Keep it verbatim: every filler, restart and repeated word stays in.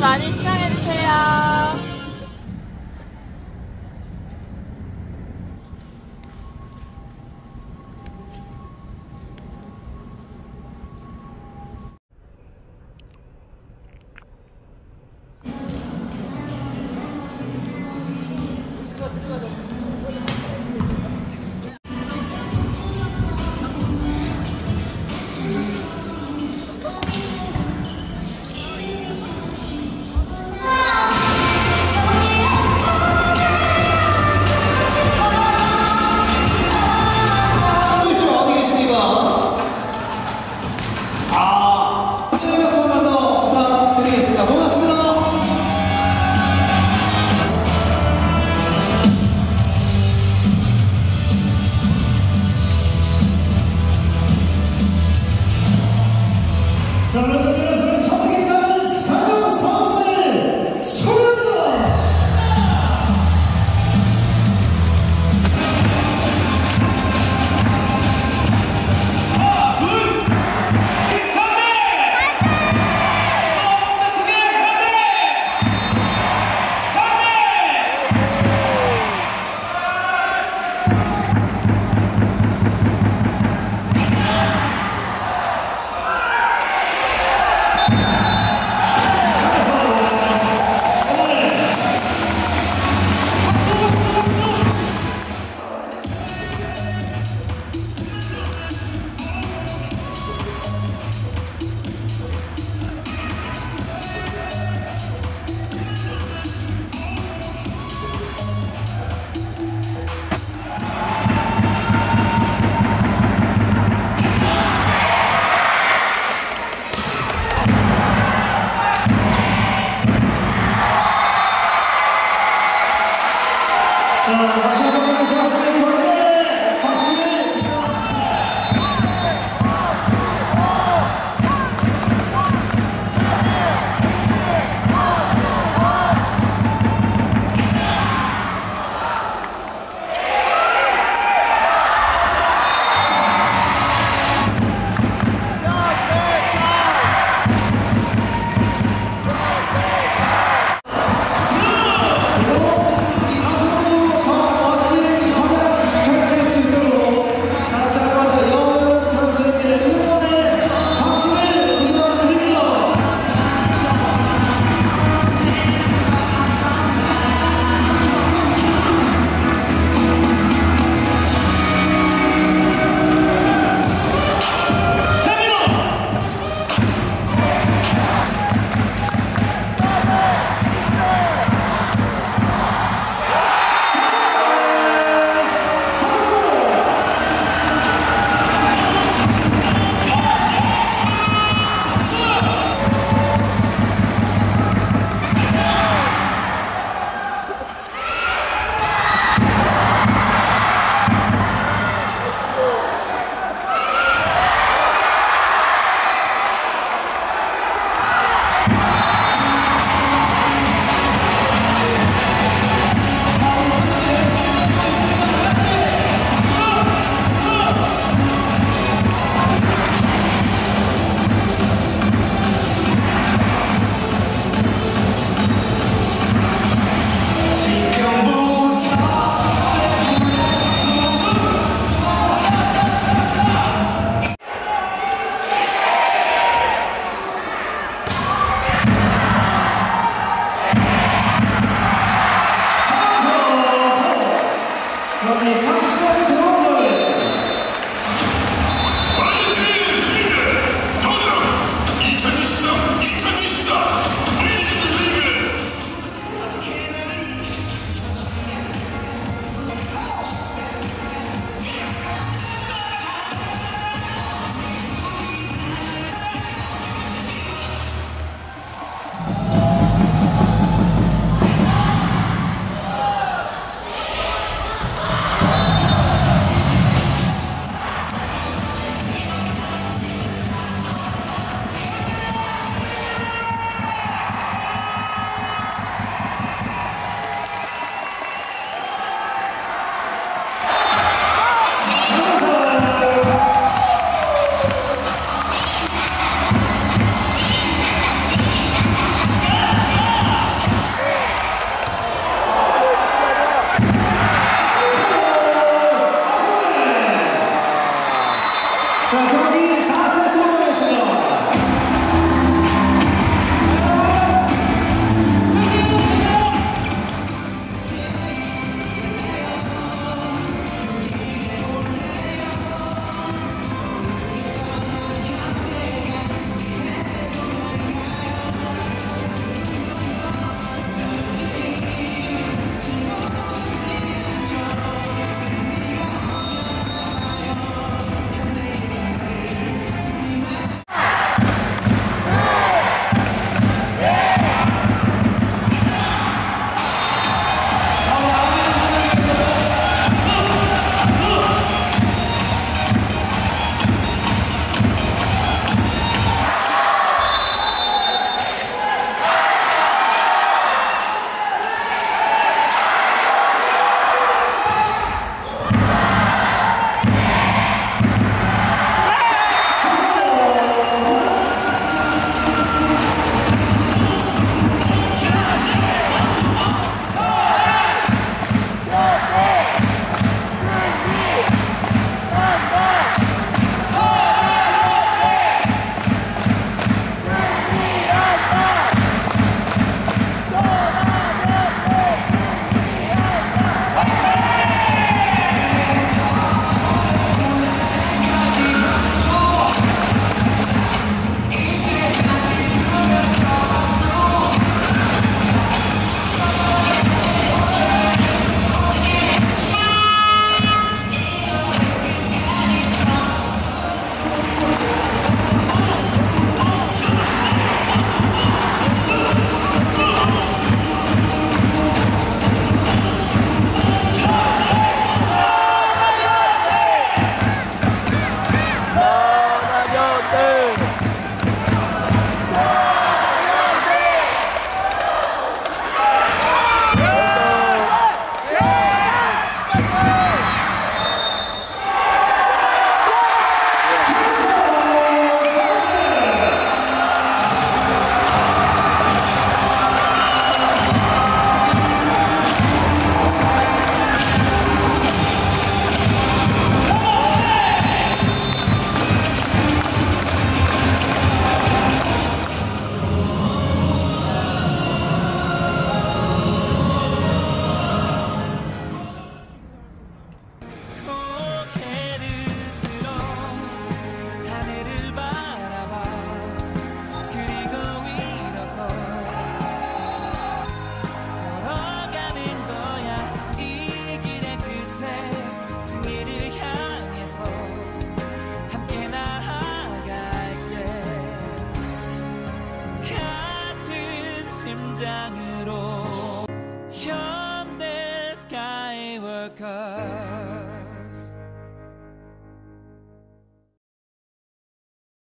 많이 많이 시청해주세요. 심장으로 현대 스카이워커.